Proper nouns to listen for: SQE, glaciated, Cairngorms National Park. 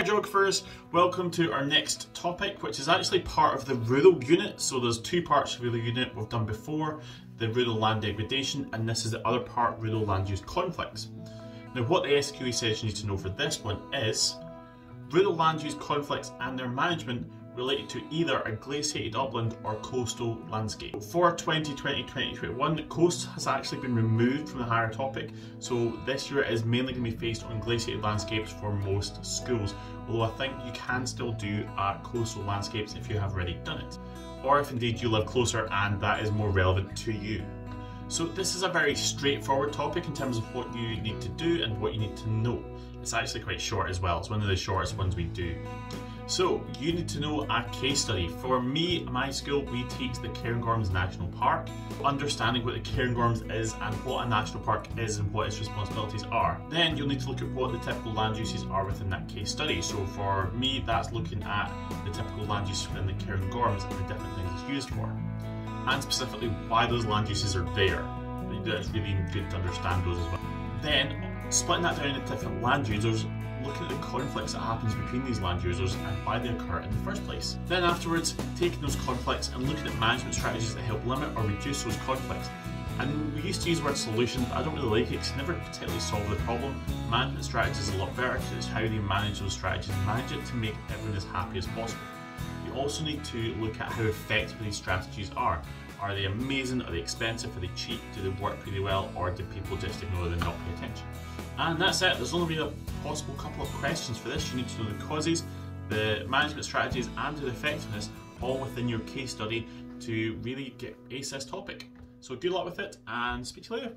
Hi geographers, welcome to our next topic, which is actually part of the rural unit. So there's two parts of the rural unit we've done before, the rural land degradation, and this is the other part, rural land use conflicts. Now what the SQE says you need to know for this one is, rural land use conflicts and their management related to either a glaciated upland or coastal landscape. For 2020-2021, coast has actually been removed from the higher topic, so this year it is mainly going to be based on glaciated landscapes for most schools, although I think you can still do coastal landscapes if you have already done it, or if indeed you live closer and that is more relevant to you. So this is a very straightforward topic in terms of what you need to do and what you need to know. It's actually quite short as well, it's one of the shortest ones we do. So you need to know a case study. For me, my school, we teach the Cairngorms National Park. Understanding what the Cairngorms is and what a national park is and what its responsibilities are. Then you'll need to look at what the typical land uses are within that case study. So for me, that's looking at the typical land use within the Cairngorms and the different things it's used for. And specifically why those land uses are there. It's really good to understand those as well. Then splitting that down into different land users, looking at the conflicts that happens between these land users and why they occur in the first place. Then afterwards, taking those conflicts and looking at management strategies that help limit or reduce those conflicts. And we used to use the word solution, but I don't really like it because it never particularly solves the problem. Management strategies is a lot better because it's how they manage those strategies and manage it to make everyone as happy as possible. You also need to look at how effective these strategies are. Are they amazing? Are they expensive? Are they cheap? Do they work really well? Or do people just ignore them and not pay attention? And that's it. There's only been a possible couple of questions for this. You need to know the causes, the management strategies and the effectiveness all within your case study to really get ace this topic. So good luck with it and speak to you later.